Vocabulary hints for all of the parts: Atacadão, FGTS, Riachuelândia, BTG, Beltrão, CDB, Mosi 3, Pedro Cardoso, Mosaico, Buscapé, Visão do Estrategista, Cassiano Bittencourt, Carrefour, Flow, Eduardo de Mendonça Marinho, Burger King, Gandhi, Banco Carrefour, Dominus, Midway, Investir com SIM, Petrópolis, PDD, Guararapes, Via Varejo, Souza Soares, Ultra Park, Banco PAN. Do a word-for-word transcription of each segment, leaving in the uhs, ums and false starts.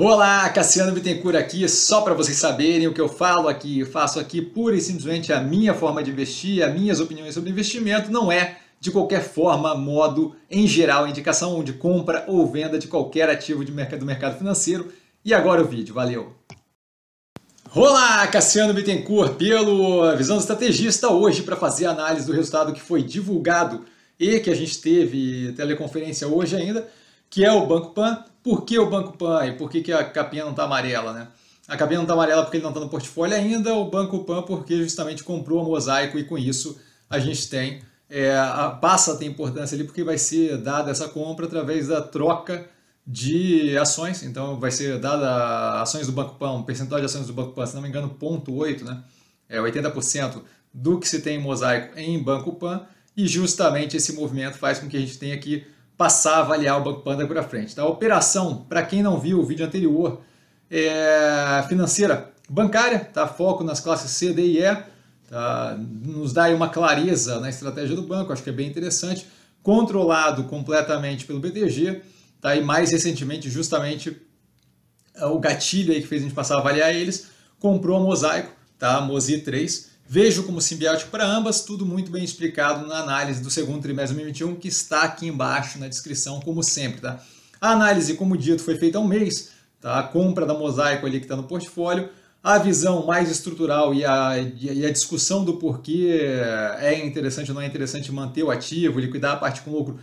Olá, Cassiano Bittencourt aqui, só para vocês saberem o que eu falo aqui, eu faço aqui pura e simplesmente a minha forma de investir, as minhas opiniões sobre investimento, não é de qualquer forma, modo, em geral, indicação de compra ou venda de qualquer ativo de mercado, do mercado financeiro. E agora o vídeo, valeu! Olá, Cassiano Bittencourt pelo Visão do Estrategista, hoje para fazer a análise do resultado que foi divulgado e que a gente teve teleconferência hoje ainda, que é o Banco P A N. Por que o Banco P A N e por que, que a capinha não está amarela, né? A capinha não está amarela porque ele não está no portfólio ainda, o Banco P A N porque justamente comprou a Mosaico e com isso a gente tem, é, a, passa a ter importância ali porque vai ser dada essa compra através da troca de ações, então vai ser dada ações do Banco P A N, um percentual de ações do Banco P A N, se não me engano, zero vírgula oito, né? É oitenta por cento do que se tem em Mosaico em Banco P A N e justamente esse movimento faz com que a gente tenha aqui passar a avaliar o Banco P A N para frente. Tá? A operação, para quem não viu o vídeo anterior, é financeira bancária, tá? Foco nas classes C, D e E, tá? Nos dá aí uma clareza na estratégia do banco, acho que é bem interessante, controlado completamente pelo B T G, tá? E mais recentemente, justamente, o gatilho aí que fez a gente passar a avaliar eles, comprou a Mosaico, tá? A Mosi três, vejo como simbiótico para ambas, tudo muito bem explicado na análise do segundo trimestre de dois mil e vinte e um, que está aqui embaixo na descrição, como sempre. Tá? A análise, como dito, foi feita há um mês, tá? A compra da Mosaico ali que está no portfólio, a visão mais estrutural e a, e a discussão do porquê é interessante ou não é interessante manter o ativo, liquidar a parte com lucro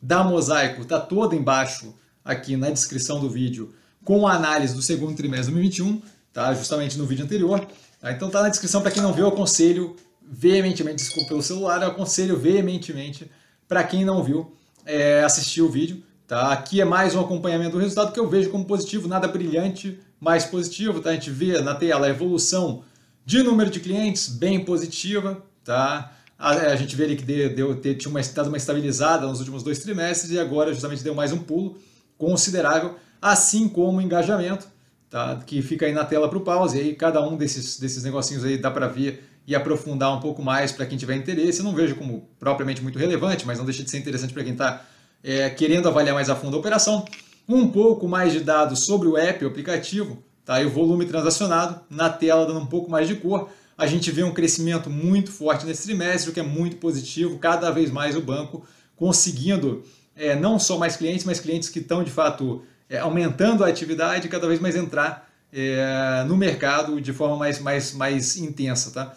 da Mosaico, está toda embaixo aqui na descrição do vídeo, com a análise do segundo trimestre de dois mil e vinte e um, tá? Justamente no vídeo anterior. Tá, então tá na descrição, para quem não viu, eu aconselho veementemente, desculpa pelo celular, eu aconselho veementemente, para quem não viu, é, assistir o vídeo. Tá? Aqui é mais um acompanhamento do resultado que eu vejo como positivo, nada brilhante, mas positivo. Tá? A gente vê na tela a evolução de número de clientes, bem positiva. Tá? A, a gente vê ali que deu, deu, deu, tinha uma, dado uma estabilizada nos últimos dois trimestres e agora justamente deu mais um pulo considerável, assim como o engajamento. Tá, que fica aí na tela para o pause, e aí cada um desses, desses negocinhos aí dá para ver e aprofundar um pouco mais para quem tiver interesse. Eu não vejo como propriamente muito relevante, mas não deixa de ser interessante para quem está é, querendo avaliar mais a fundo a operação. Um pouco mais de dados sobre o app, o aplicativo, tá, e o volume transacionado, na tela dando um pouco mais de cor. A gente vê um crescimento muito forte nesse trimestre, o que é muito positivo, cada vez mais o banco conseguindo é, não só mais clientes, mas clientes que estão de fato... É, aumentando a atividade e cada vez mais entrar é, no mercado de forma mais, mais, mais intensa. Tá?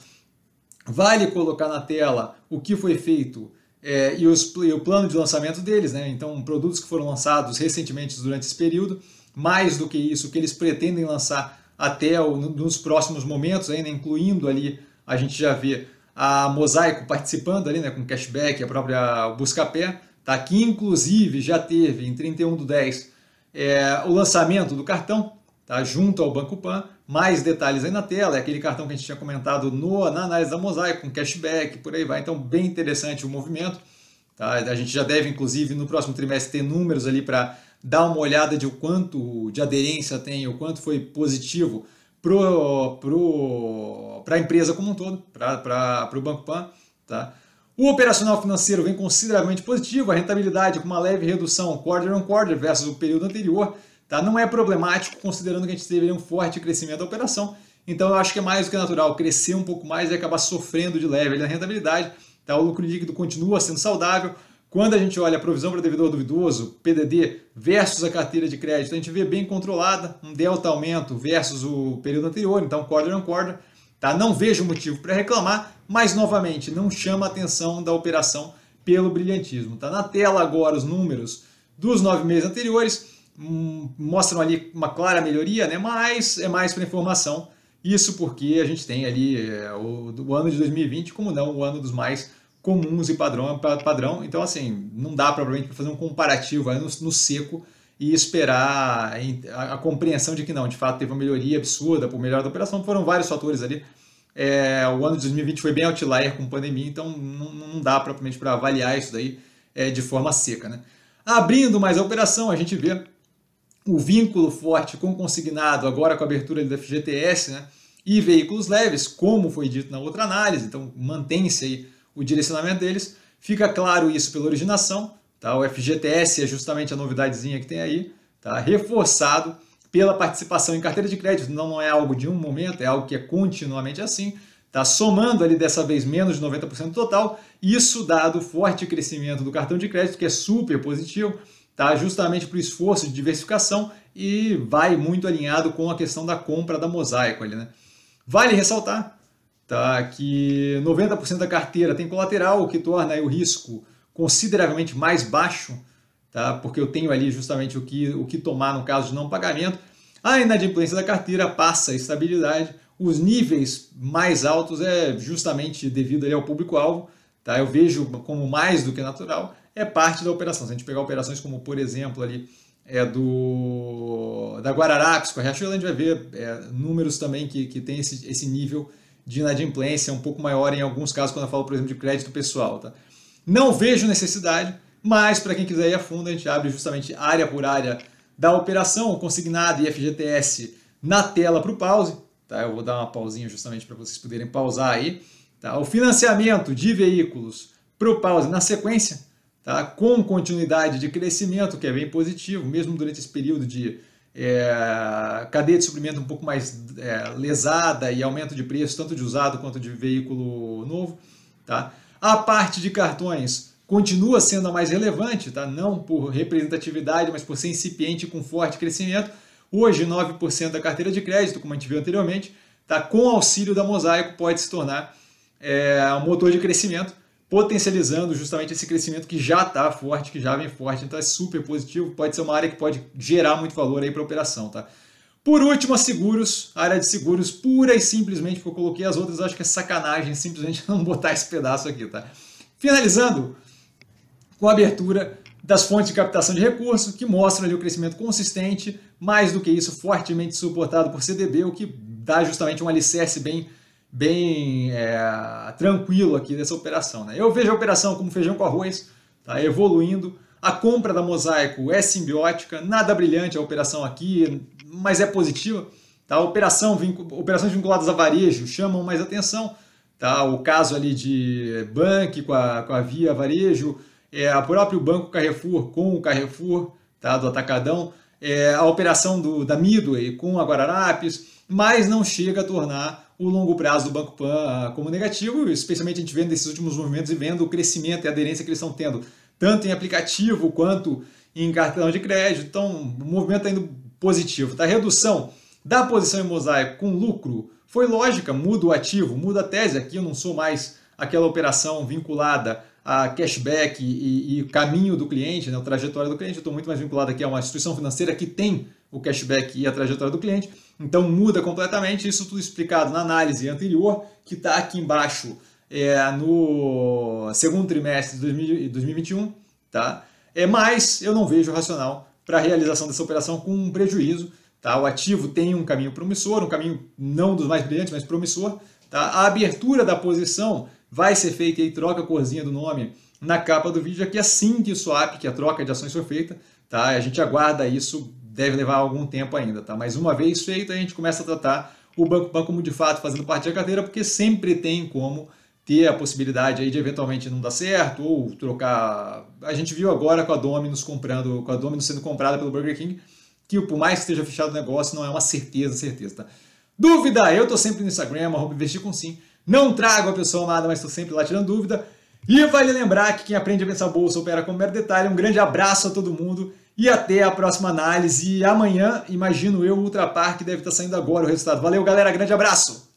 Vale colocar na tela o que foi feito é, e, os, e o plano de lançamento deles, né? Então, produtos que foram lançados recentemente durante esse período, mais do que isso, o que eles pretendem lançar até o, nos próximos momentos, ainda, incluindo ali, a gente já vê a Mosaico participando ali, né, com cashback, a própria Buscapé, tá? Que inclusive já teve em trinta e um do dez É, o lançamento do cartão, tá, junto ao Banco P A N, mais detalhes aí na tela, é aquele cartão que a gente tinha comentado no, na análise da Mosaico, com cashback, por aí vai, então bem interessante o movimento, tá? A gente já deve inclusive no próximo trimestre ter números ali para dar uma olhada de o quanto de aderência tem, o quanto foi positivo pro, pro, para a empresa como um todo, para o Banco P A N, tá? O operacional financeiro vem consideravelmente positivo, a rentabilidade com uma leve redução quarter on quarter versus o período anterior, tá? Não é problemático, considerando que a gente teve um forte crescimento da operação, então eu acho que é mais do que natural crescer um pouco mais e acabar sofrendo de leve na rentabilidade, tá? O lucro líquido continua sendo saudável, quando a gente olha a provisão para devedor duvidoso, P D D, versus a carteira de crédito, a gente vê bem controlada, um delta aumento versus o período anterior, então quarter on quarter, tá? Não vejo motivo para reclamar, mas novamente não chama a atenção da operação pelo brilhantismo. Tá? Na tela agora os números dos nove meses anteriores hum, mostram ali uma clara melhoria, né? Mas é mais para informação. Isso porque a gente tem ali é, o, o ano de dois mil e vinte, como não, o ano dos mais comuns e padrão. padrão. Então assim, não dá provavelmente para fazer um comparativo aí no, no seco e esperar a compreensão de que não, de fato teve uma melhoria absurda por melhor da operação, foram vários fatores ali. É, o ano de dois mil e vinte foi bem outlier com pandemia, então não, não dá propriamente para avaliar isso daí é, de forma seca. Né? Abrindo mais a operação, a gente vê o vínculo forte com consignado, agora com a abertura da F G T S, né? E veículos leves, como foi dito na outra análise, então mantém-se aí o direcionamento deles, fica claro isso pela originação. Tá, o F G T S é justamente a novidadezinha que tem aí, tá, reforçado pela participação em carteira de crédito, não, não é algo de um momento, é algo que é continuamente assim, tá somando ali dessa vez menos de noventa por cento do total, isso dado o forte crescimento do cartão de crédito, que é super positivo, tá justamente para o esforço de diversificação e vai muito alinhado com a questão da compra da Mosaico ali, né? Vale ressaltar tá, que noventa por cento da carteira tem colateral, o que torna aí o risco consideravelmente mais baixo, tá, porque eu tenho ali justamente o que, o que tomar no caso de não pagamento. A inadimplência da carteira passa a estabilidade, os níveis mais altos é justamente devido ali ao público-alvo, tá, eu vejo como mais do que natural, é parte da operação. Se a gente pegar operações como, por exemplo, ali, é do, da Guararapes com a Riachuelândia, vai ver é, números também que, que tem esse, esse nível de inadimplência um pouco maior em alguns casos, quando eu falo, por exemplo, de crédito pessoal. Tá? Não vejo necessidade, mas para quem quiser ir a fundo, a gente abre justamente área por área da operação, consignado e F G T S na tela para o pause. Tá? Eu vou dar uma pausinha justamente para vocês poderem pausar aí. Tá? O financiamento de veículos para o pause na sequência. Tá? Com continuidade de crescimento, que é bem positivo, mesmo durante esse período de é, cadeia de suprimento um pouco mais é, lesada e aumento de preço, tanto de usado quanto de veículo novo. Tá? A parte de cartões continua sendo a mais relevante, tá? Não por representatividade, mas por ser incipiente com forte crescimento. Hoje, nove por cento da carteira de crédito, como a gente viu anteriormente, tá? Com auxílio da Mosaico, pode se tornar é, um motor de crescimento, potencializando justamente esse crescimento que já está forte, que já vem forte, então é super positivo, pode ser uma área que pode gerar muito valor aí para a operação, tá? Por último, a seguros, a área de seguros pura e simplesmente, porque eu coloquei as outras, acho que é sacanagem simplesmente não botar esse pedaço aqui, tá? Finalizando com a abertura das fontes de captação de recursos, que mostram ali o crescimento consistente, mais do que isso, fortemente suportado por C D B, o que dá justamente um alicerce bem bem é, tranquilo aqui dessa operação. Né? Eu vejo a operação como feijão com arroz, tá? Evoluindo. A compra da Mosaico é simbiótica, nada brilhante a operação aqui, mas é positiva. Tá? Operação vincul... Operações vinculadas a varejo chamam mais atenção. Tá? O caso ali de Banco com a, com a Via Varejo, é, o próprio Banco Carrefour com o Carrefour, tá? Do Atacadão, é, a operação do, da Midway com a Guararapes, mas não chega a tornar o longo prazo do Banco PAN como negativo, especialmente a gente vendo esses últimos movimentos e vendo o crescimento e a aderência que eles estão tendo, tanto em aplicativo quanto em cartão de crédito. Então, o movimento está indo positivo. Tá? A redução da posição em Mosaico com lucro foi lógica, muda o ativo, muda a tese. Aqui eu não sou mais aquela operação vinculada a cashback e, e caminho do cliente, né? A trajetória do cliente. Eu estou muito mais vinculado aqui a uma instituição financeira que tem o cashback e a trajetória do cliente. Então muda completamente, isso tudo explicado na análise anterior, que está aqui embaixo é, no segundo trimestre de dois mil e vinte e um. Tá? É, mas eu não vejo racional para a realização dessa operação com um prejuízo. Tá? O ativo tem um caminho promissor, um caminho não dos mais brilhantes, mas promissor. Tá? A abertura da posição vai ser feita, e aí troca a corzinha do nome na capa do vídeo, aqui assim que o swap, que a troca de ações foi feita. Tá? A gente aguarda isso. Deve levar algum tempo ainda, tá? Mas uma vez feito, a gente começa a tratar o Banco PAN como de fato fazendo parte da carteira, porque sempre tem como ter a possibilidade aí de eventualmente não dar certo ou trocar. A gente viu agora com a Dominus comprando, com a Dominus sendo comprada pelo Burger King, que por mais que esteja fechado o negócio, não é uma certeza, certeza, tá? Dúvida? Eu tô sempre no Instagram, arroba investir com sim. Não trago a pessoa amada, mas tô sempre lá tirando dúvida. E vale lembrar que quem aprende a pensar bolsa opera com mero detalhe. Um grande abraço a todo mundo. E até a próxima análise. Amanhã, imagino eu, o Ultra Park deve estar saindo agora o resultado. Valeu, galera. Grande abraço!